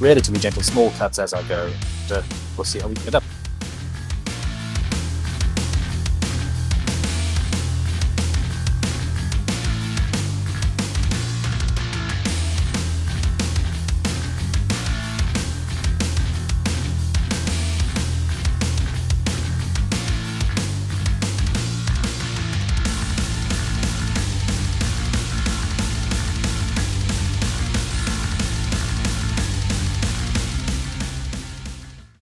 relatively gentle small cuts as I go, and we'll see how we get up.